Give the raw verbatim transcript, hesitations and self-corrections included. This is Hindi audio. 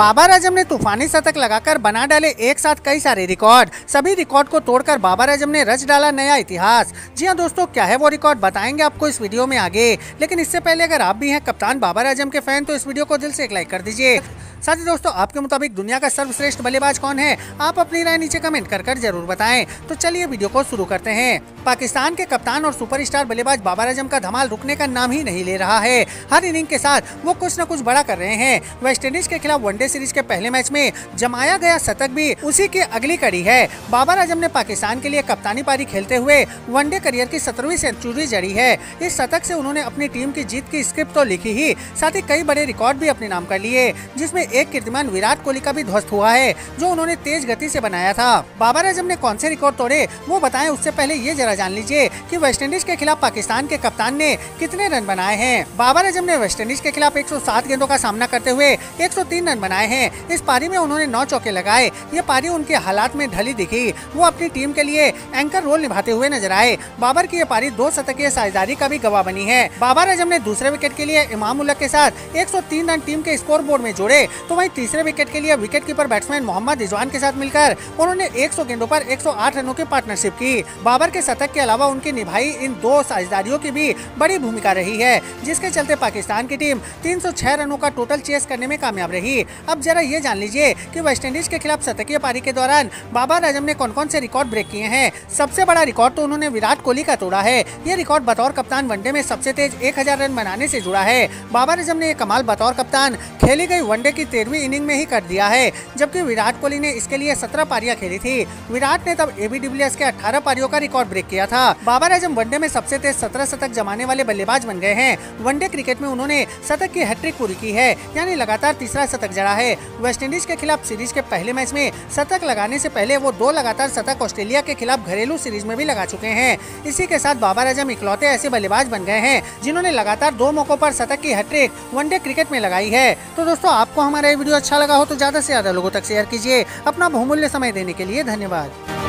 बाबर आजम ने तूफानी शतक लगाकर बना डाले एक साथ कई सारे रिकॉर्ड। सभी रिकॉर्ड को तोड़कर बाबर आजम ने रच डाला नया इतिहास। जी हां दोस्तों, क्या है वो रिकॉर्ड बताएंगे आपको इस वीडियो में आगे। लेकिन इससे पहले अगर आप भी हैं कप्तान बाबर आजम के फैन तो इस वीडियो को दिल से एक लाइक कर दीजिए। साथ ही दोस्तों, आपके मुताबिक दुनिया का सर्वश्रेष्ठ बल्लेबाज कौन है? आप अपनी राय नीचे कमेंट कर कर जरूर बताएं। तो चलिए वीडियो को शुरू करते हैं। पाकिस्तान के कप्तान और सुपरस्टार बल्लेबाज बाबर आजम का धमाल रुकने का नाम ही नहीं ले रहा है। हर इनिंग के साथ वो कुछ न कुछ बड़ा कर रहे हैं। वेस्ट इंडीज के खिलाफ वनडे सीरीज के पहले मैच में जमाया गया शतक भी उसी की अगली कड़ी है। बाबर आजम ने पाकिस्तान के लिए कप्तानी पारी खेलते हुए वनडे करियर की सत्रहवीं सेंचुरी जड़ी है। इस शतक से उन्होंने अपनी टीम की जीत की स्क्रिप्ट तो लिखी ही, साथ ही कई बड़े रिकॉर्ड भी अपने नाम कर लिए, जिसमें एक कीर्तिमान विराट कोहली का भी ध्वस्त हुआ है जो उन्होंने तेज गति से बनाया था। बाबर आजम ने कौन से रिकॉर्ड तोड़े वो बताएं, उससे पहले ये जरा जान लीजिए कि वेस्टइंडीज के खिलाफ पाकिस्तान के कप्तान ने कितने रन बनाए हैं। बाबर आजम ने वेस्टइंडीज के खिलाफ एक सौ सात गेंदों का सामना करते हुए एक सौ तीन रन बनाए हैं। इस पारी में उन्होंने नौ चौके लगाए। ये पारी उनके हालात में ढली दिखी, वो अपनी टीम के लिए एंकर रोल निभाते हुए नजर आए। बाबर की ये पारी दो शतकीय साझेदारी का भी गवाह बनी है। बाबर आजम ने दूसरे विकेट के लिए इमाम उल हक के साथ एक सौ तीन रन टीम के स्कोर बोर्ड में जोड़े, तो वहीं तीसरे विकेट के लिए wicket keeper batsman Mohammad Rizwan के साथ मिलकर उन्होंने सौ गेंदों पर एक सौ आठ रनों की पार्टनरशिप की। बाबर के शतक के अलावा उनकी निभाई इन दो साझेदारियों की भी बड़ी भूमिका रही है, जिसके चलते पाकिस्तान की टीम तीन सौ छह रनों का टोटल चेस करने में कामयाब रही। अब जरा ये जान लीजिए कि वेस्टइंडीज के खिलाफ शतकीय पारी के दौरान बाबर आजम ने कौन कौन से रिकॉर्ड ब्रेक किए हैं। सबसे बड़ा रिकॉर्ड तो उन्होंने विराट कोहली का तोड़ा है। ये रिकॉर्ड बतौर कप्तान वनडे में सबसे तेज एक हजार रन बनाने से जुड़ा है। बाबर आजम ने यह कमाल बतौर कप्तान खेली गई वनडे की तेरहवीं इनिंग में ही कर दिया है, जबकि विराट कोहली ने इसके लिए सत्रह पारियां खेली थी। विराट ने तब एबी डिविलियर्स के अठारह पारियों का रिकॉर्ड ब्रेक किया था। बाबर आजम वनडे में सबसे तेज सत्रह शतक जमाने वाले बल्लेबाज बन गए हैं। वनडे क्रिकेट में उन्होंने शतक की हैट्रिक पूरी की है, यानी लगातार तीसरा शतक जड़ा है। वेस्टइंडीज के खिलाफ सीरीज के पहले मैच में शतक लगाने से पहले वो दो लगातार शतक ऑस्ट्रेलिया के खिलाफ घरेलू सीरीज में भी लगा चुके हैं। इसी के साथ बाबर आजम इकलौते ऐसे बल्लेबाज बन गए हैं जिन्होंने लगातार दो मौकों पर शतक की हैट्रिक वनडे क्रिकेट में लगाई है। तो दोस्तों, आपको हमारा वीडियो अच्छा लगा हो तो ज्यादा से ज्यादा लोगों तक शेयर कीजिए। अपना बहुमूल्य समय देने के लिए धन्यवाद।